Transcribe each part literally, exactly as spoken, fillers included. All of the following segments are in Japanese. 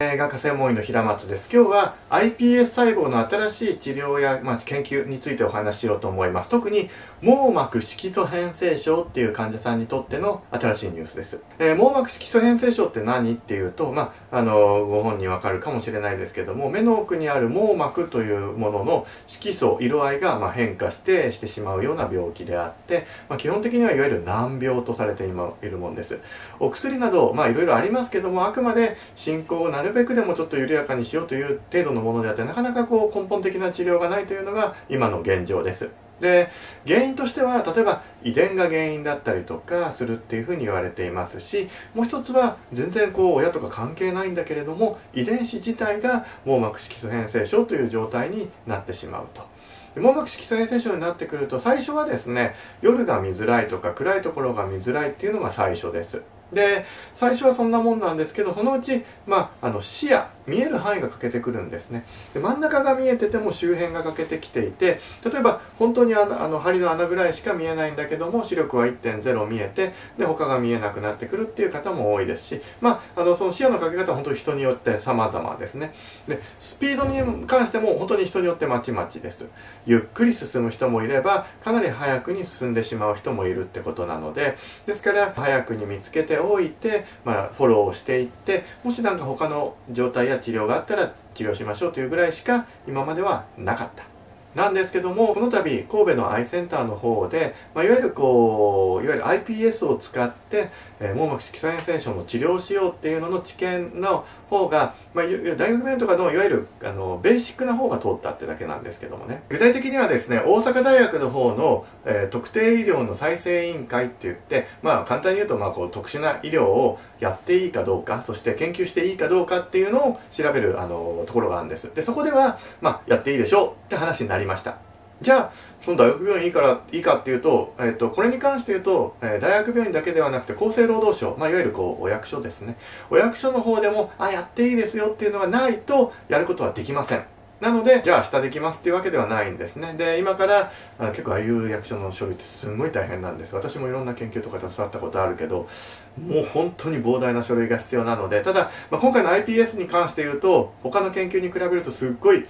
眼科専門医の平松です。今日は アイピーエス 細胞の新しい治療や、まあ、研究についてお話ししようと思います。特に網膜色素変性症っていう患者さんにとっての新しいニュースです。えー、網膜色素変性症って何っていうと、まあ、あの、ご本人わかるかもしれないですけども、目の奥にある網膜というものの色素、色合いがまあ変化してしてしまうような病気であって、まあ、基本的にはいわゆる難病とされているものです。お薬など、まあ、いろいろありますけども、あくまで進行をなるなるべくでもちょっと緩やかにしようという程度のものであって、なかなかこう根本的な治療がないというのが今の現状です。で、原因としては例えば遺伝が原因だったりとかするっていうふうに言われていますし、もう一つは全然こう親とか関係ないんだけれども、遺伝子自体が網膜色素変性症という状態になってしまうと。網膜色素変性症になってくると、最初はですね、夜が見づらいとか暗いところが見づらいっていうのが最初です。で、最初はそんなもんなんですけど、そのうち、まあ、あの視野、見える範囲が欠けてくるんですね。で、真ん中が見えてても周辺が欠けてきていて、例えば本当にあの、あの針の穴ぐらいしか見えないんだけども、視力は いってんゼロ 見えて、で、他が見えなくなってくるっていう方も多いですし、まあ、あの、その視野のかけ方は本当に人によって様々ですね。で、スピードに関しても本当に人によってまちまちです。ゆっくり進む人もいれば、かなり早くに進んでしまう人もいるってことなので、ですから、早くに見つけておいて、まあ、フォローをしていって、もしなんか他の状態や治療があったら治療しましょうというぐらいしか今まではなかった。なんですけども、この度神戸のアイセンターの方で、まあ、いわゆるこう、いわゆる アイピーエス を使って、えー、網膜色素変性症の治療をしようっていうのの知見の方が、まあ、大学病とかのいわゆるあのベーシックな方が通ったってだけなんですけどもね。具体的にはですね、大阪大学の方の、えー、特定医療の再生委員会って言って、まあ、簡単に言うと、まあ、こう特殊な医療をやっていいかどうか、そして研究していいかどうかっていうのを調べるあのところがあるんです。で、そこでは、まあ、やっていいでしょうって話になりました。じゃあ、その大学病院いいから、いいかっていうと、えっと、これに関して言うと、えー、大学病院だけではなくて厚生労働省、まあ、いわゆるこう、お役所ですね。お役所の方でも、あ、やっていいですよっていうのがないと、やることはできません。なので、じゃあ明日できますっていうわけではないんですね。で、今から、あ結構ああいう役所の書類ってすんごい大変なんです。私もいろんな研究とか携わったことあるけど、もう本当に膨大な書類が必要なので、ただ、まあ、今回の アイピーエス に関して言うと、他の研究に比べるとすっごい、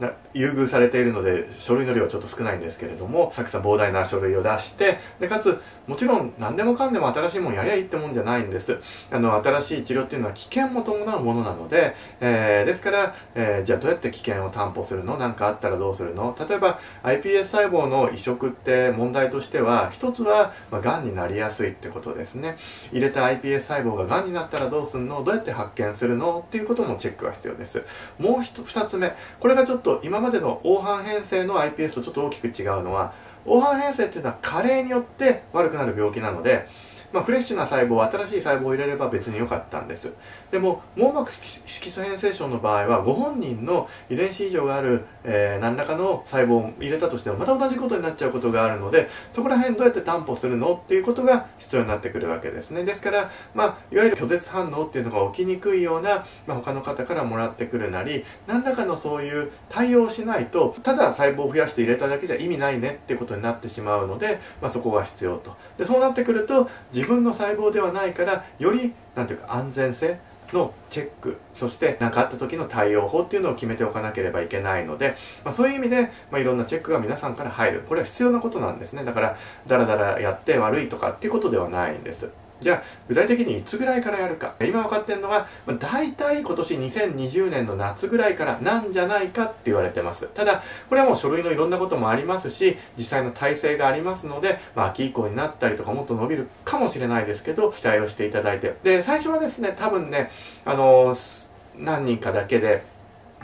な優遇されているので書類の量はちょっと少ないんですけれども、たくさん膨大な書類を出して、でかつもちろん何でもかんでも新しいもんやりゃいいってもんじゃないんです。あの新しい治療っていうのは危険も伴うものなので、えー、ですから、えー、じゃあどうやって危険を担保するの、何かあったらどうするの。例えば アイピーエス 細胞の移植って問題としては、一つはまあ、がんになりやすいってことですね。入れた アイピーエス 細胞ががんになったらどうするの、どうやって発見するのっていうこともチェックが必要です。もうふたつめ、これがちょっと今までの黄斑変性の アイピーエス とちょっと大きく違うのは、黄斑変性っていうのは加齢によって悪くなる病気なので、まあ、フレッシュな細胞、新しい細胞を入れれば別に良かったんです。でも、網膜色素変性症の場合は、ご本人の遺伝子異常がある、えー、何らかの細胞を入れたとしても、また同じことになっちゃうことがあるので、そこら辺どうやって担保するのっていうことが必要になってくるわけですね。ですから、まあ、いわゆる拒絶反応っていうのが起きにくいような、まあ、他の方からもらってくるなり、何らかのそういう対応をしないと、ただ細胞を増やして入れただけじゃ意味ないねっていうことになってしまうので、まあ、そこが必要と。で、そうなってくると、自分の細胞ではないから、より、なんていうか、安全性のチェック、そして何かあった時の対応法っていうのを決めておかなければいけないので、まあ、そういう意味で、まあ、いろんなチェックが皆さんから入る。これは必要なことなんですね。だから、だらだらやって悪いとかっていうことではないんです。じゃあ、具体的にいつぐらいからやるか。今分かってるのが、まあ、大体今年にせんにじゅうねんの夏ぐらいからなんじゃないかって言われてます。ただ、これはもう書類のいろんなこともありますし、実際の体制がありますので、まあ、秋以降になったりとかもっと伸びるかもしれないですけど、期待をしていただいて。で、最初はですね、多分ね、あのー、何人かだけで、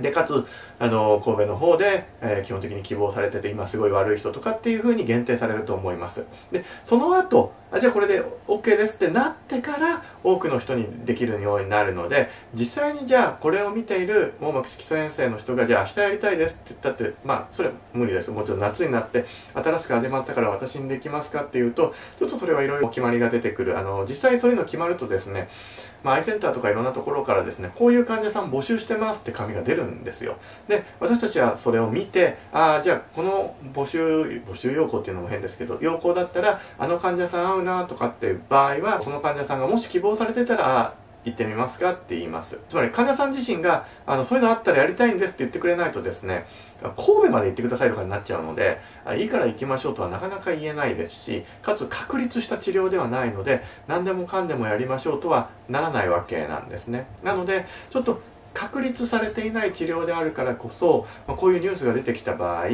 で、かつ、あの、神戸の方で、えー、基本的に希望されてて、今すごい悪い人とかっていう風に限定されると思います。で、その後、あ、じゃあこれで OK ですってなってから、多くの人にできるようになるので、実際にじゃあこれを見ている網膜色素変性の人が、じゃあ明日やりたいですって言ったって、まあ、それは無理です。もちろん夏になって、新しく始まったから私にできますかっていうと、ちょっとそれはいろいろ決まりが出てくる。あの、実際そういうの決まるとですね、まあ、アイセンターとかいろんなところからですね、こういう患者さん募集してますって紙が出るんですよ。で、私たちはそれを見て、ああ、じゃあこの募集、募集要項っていうのも変ですけど、要項だったら、あの患者さん合うなとかっていう場合は、その患者さんがもし希望されてたら、あ行ってみますかって言います。つまり患者さん自身があのそういうのあったらやりたいんですって言ってくれないとですね、神戸まで行ってくださいとかになっちゃうので、いいから行きましょうとはなかなか言えないですし、かつ確立した治療ではないので、何でもかんでもやりましょうとはならないわけなんですね。なのでちょっと確立されていない治療であるからこそ、まあ、こういうニュースが出てきた場合、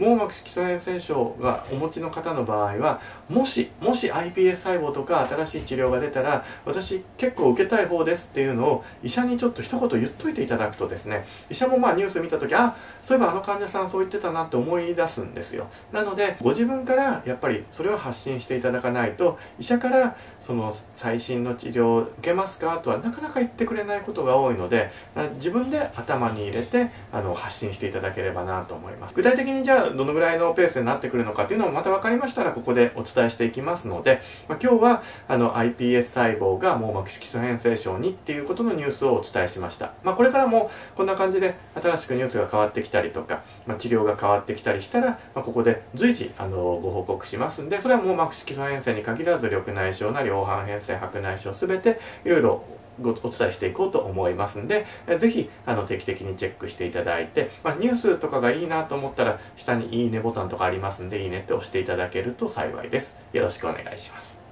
網膜色素変性症がお持ちの方の場合は、もし、もし アイピーエス 細胞とか新しい治療が出たら、私結構受けたい方ですっていうのを医者にちょっと一言言っといていただくとですね、医者もまあニュース見たとき、あ、そういえばあの患者さんそう言ってたなって思い出すんですよ。なので、ご自分からやっぱりそれを発信していただかないと、医者からその最新の治療を受けますかとはなかなか言ってくれないことが多いので、自分で頭に入れてあの発信していただければなと思います。具体的にじゃあどのぐらいのペースになってくるのかというのもまた分かりましたらここでお伝えしていきますので、まあ、今日はあの iPS 細胞が網膜色素変性症にっていうことのニュースをお伝えしました。まあ、これからもこんな感じで新しくニュースが変わってきたりとか、まあ、治療が変わってきたりしたら、まあ、ここで随時あのご報告しますんで、それは網膜色素変性に限らず緑内障なり黄斑変性白内障すべていろいろお伝えしていこうと思いますんで、ぜひあの定期的にチェックしていただいて、まあ、ニュースとかがいいなと思ったら下にいいねボタンとかありますんで、いいねって押していただけると幸いです。よろしくお願いします。